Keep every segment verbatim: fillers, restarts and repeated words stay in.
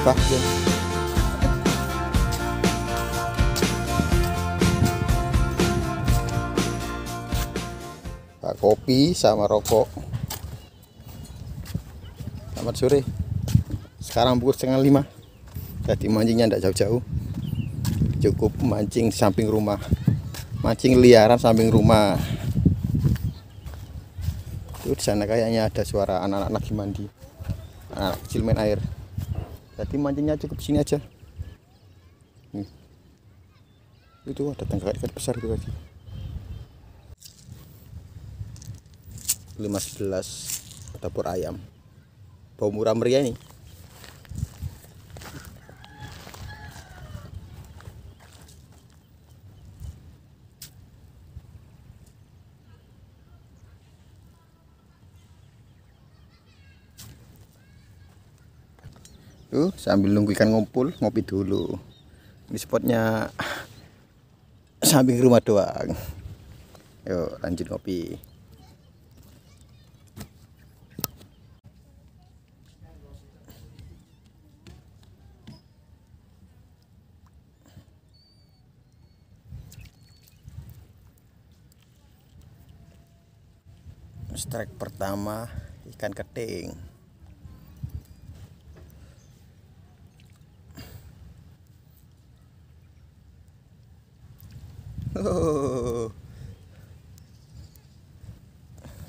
Fuck this. Kopi sama rokok. Selamat sore. Sekarang pukul setengah lima. Tadi mancingnya tidak jauh-jauh, cukup mancing samping rumah, mancing liaran samping rumah. Itu di sana kayaknya ada suara anak-anak lagi mandi, anak kecil main air. Tadi mancingnya cukup sini aja. Nih. Itu ada tangkapan besar itu lagi. lima belas dapur ayam, bau murah meriah nih. Tuh sambil nunggu ikan ngumpul, ngopi dulu. Ini spotnya samping rumah doang. Yuk lanjut ngopi. Strike pertama ikan keting. Oh.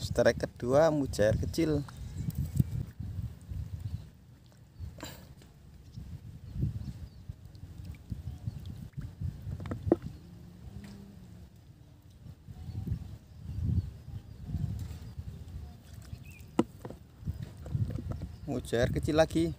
Strike kedua mujair kecil. Mujair kecil lagi.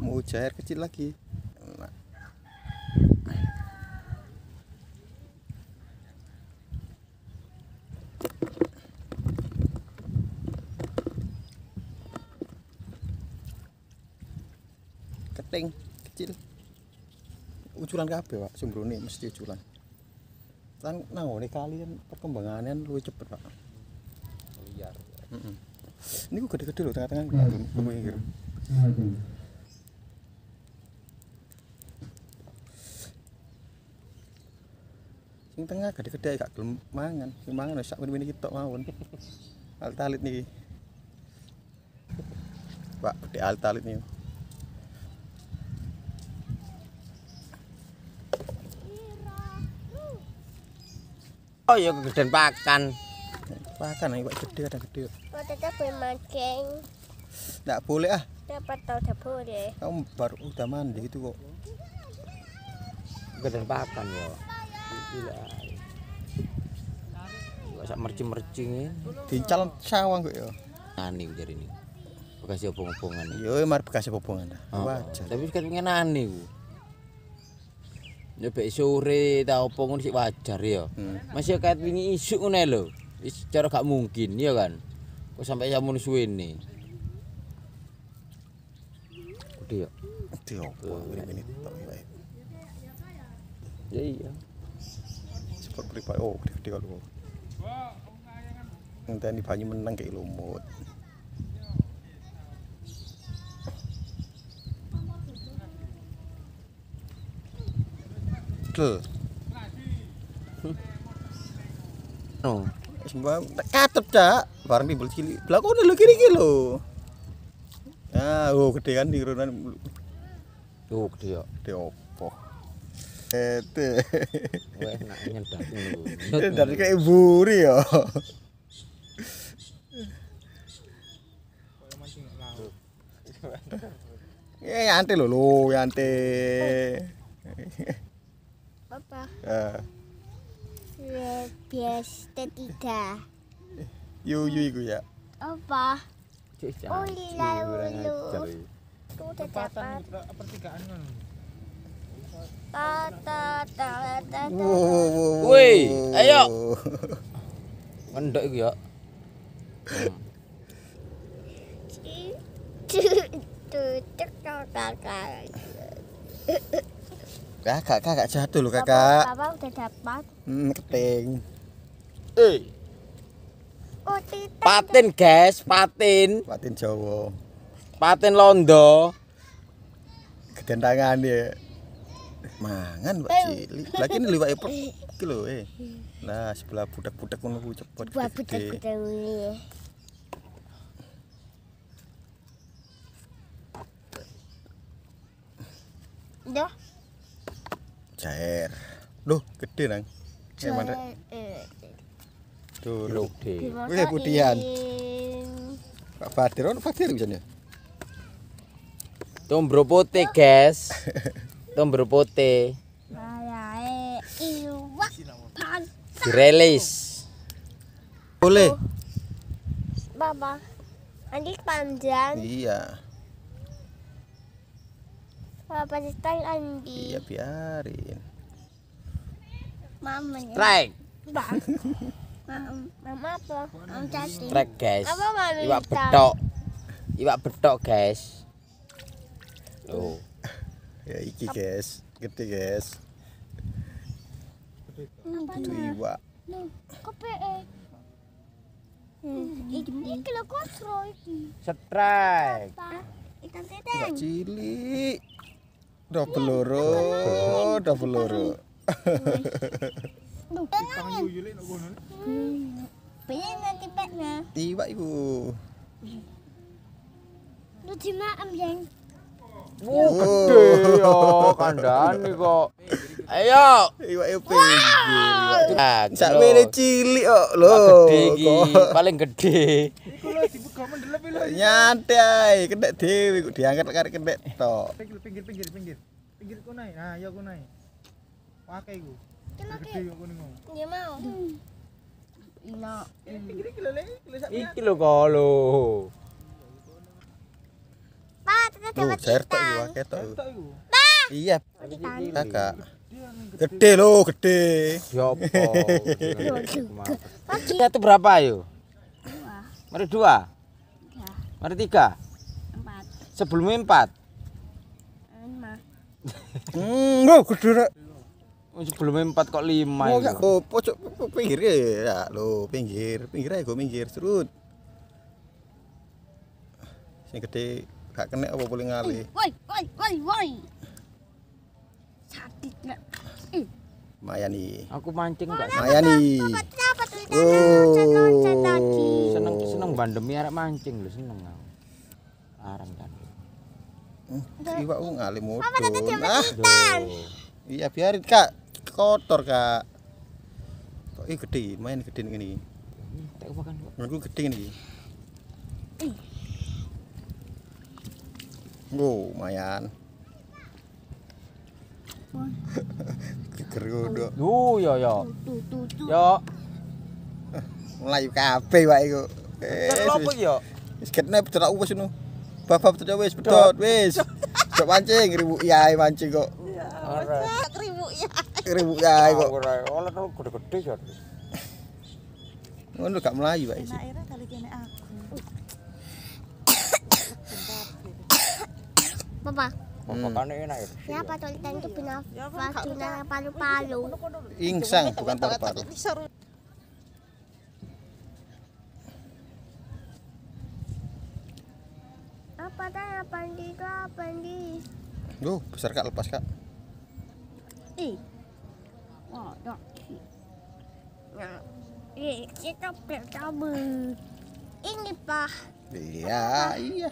Mujair kecil lagi. Keting kecil uculan kabeh Pak, sembrone mesti uculan kan nangone kali kan perkembangannya luwih cepet Pak, liar. Heeh. Niku gede-gede lho tengah-tengah bumi iki. Sing tengah gede-gede gak gelem mangan, sing mangan sak wene-wene iki tok mawon. Altalit niki. Pak, gede altalit niki. Oh ya kegedean pakan. Pakan ayo gede ada gede. Tetep boleh mancing. Enggak boleh ah. Dapat tahu enggak boleh. Kamu baru udah mandi itu kok. Kegedean pakan ya. Gila. Enggak sak mercing-mercingin. Dicalon sawang kok ya. Ani ujar ini. Bekas obong-obongan. Yo mari bekas obongan. Wajar. Tapi kan ngenani ku. Nyebek sore ta opo ngono sik wajar ya. Hmm. Masih kait wingi isuk ngene lho. Wis cara gak mungkin ya kan. Kok sampai samun suwene. Gede ya. Gede opo ngene tok wae. Ya iya. Sepur pripat oh gede-gede lho. Ngenteni banyu meneng kek lumut. Betul. Oh, sebab katep dak, bareng timbul cilik. Blakone lho kiri iki lho. Ah, oh gede kan dirunan. Tuh gede ya. Gede opo? Ete. Wes nak nyendak lho. Nyendak kaya buri ya. Kayak mancing laut. Eh, ante lho lho, ante. Apa? Uh. Ya, bias tiga. Yu yu iku ya. Apa? Oh, lalu. Itu udah dapat. Pertigaan ngono. Ta ta ta ta. Woi, ayo. Mendok iku ya. Kakak. Kakak, kakak jatuh loh kakak. Bapak, bapak udah dapat. Hmm, keting. Eh. Oh, patin guys, patin. Patin Jawa. Patin Londo. Gedean tangan ya. Mangan Pak Cili. Lagi ini liwake per iki lho eh. Nah, sebelah budak-budak ngono ku cepet. Budak-budak ngono. Duh. Cair. Duh, gede nang. Cair. Duh, gede. Wih, putihan. Pak Fadir, ono Fadir pisan ya. Tombro putih, guys. Tombro putih. Ayae iwak. Direlis. Boleh. Baba. Ini panjang. Iya. Papa strike Andi. Iya biarin. Mama ya. Strike. Bang. Mama apa? Om Cati. Strike guys. Apa mami? Iwak betok. Iwak betok guys. Loh. Ya iki guys. Gede guys. Itu iwak. Kopi eh. Ini kilo kosro iki. Strike. Ikan teteng. Cilik. Udah peluru, udah peluru. Pengen nanti petnya. Tiba ibu. Lu cuma ambil. Wuh, gede yo, kandani kok. Ayo. Iwak eping. Sak mene cilik kok lho. Gede iki, paling gede. Iku lho dibuka mendelep lho. Nyantai ae, kentek dhewe kok diangkat karek kentek tok. Pinggir-pinggir pinggir. Pinggir kono ae. Nah, ya kono ae. Pakai iku. Gede yo kono. Nggih mau. Ina. Pinggir iki lho, sak mene. Iki lho kok lho. Tuh, cair tak iwak ketok. Iya. Kakak. Gede loh, gede. Ya apa. Kita tuh berapa ayo? Mari dua. Mari tiga. Empat. Sebelumnya empat. Lima. Hmm, loh gede rek. Sebelumnya empat kok lima. Oh, gak apa-apa, pinggir ya. Loh, pinggir. Pinggir aja, gue minggir. Serut. Sing gede. Gak kena apa boleh ngali. Woi, woi, woi, woi. Sakit enggak? Ih. Mayan iki. Aku mancing enggak mayan iki. Dapat loncat-loncat tadi. Seneng seneng bandemi arek mancing lho, seneng aku. Areng kan. Iwak ku ngali modho. Iya biarin Kak. Kotor Kak. Kok iki gede, main gede ngene iki. Tak makan kok. Aku gede ngene iki. Wow, lumayan. Geger kok. Yo yo yo. Yo. Mlayu kabeh wae iku. Terus opo yo? Wis ketne bedhok wis ngono. Babab bedhok wis bedhot wis. Coba mancing riwuki ae mancing kok. Ora. Riwuki ae. Riwuki ae kok. Ora, ora gede-gede yo. Ngono gak mlayu wae. Enak ora kali kene aku. Papa. Makannya enak ya. Ya, patokan itu benar. Vagina paru-paru. Insang bukan paru-paru. Apa dah apa di apa di? Duh, besar Kak, lepas Kak. Ih. Oh, dok. Nah. Eh, kita pertama. Ini Pak. Iya, iya.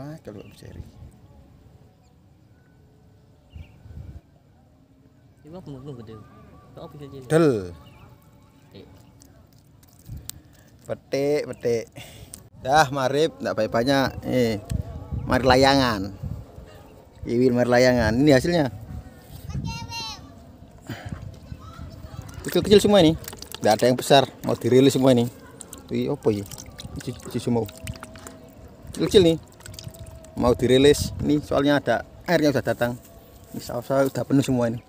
Wah, kalau Abu Seri. Ibu aku belum gede. Kau pikir jadi. Del. Petik, petik. Dah marip, ndak banyak-banyak. Eh, mari layangan. Iwin mari layangan. Ini hasilnya. Kecil-kecil semua ini. Nggak ada yang besar, mau dirilis semua ini. Wih, apa ya? Cici semua. Kecil-kecil nih. Mau dirilis. Ini soalnya ada airnya sudah datang. Ini sawah-sawah sudah penuh semua ini.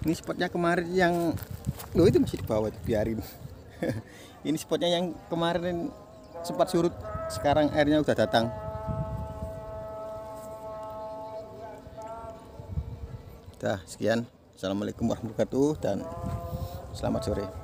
Ini spotnya kemarin yang loh itu masih di bawah, biarin. Ini spotnya yang kemarin sempat surut, sekarang airnya sudah datang. Dah, sekian. Assalamualaikum warahmatullahi wabarakatuh dan selamat sore.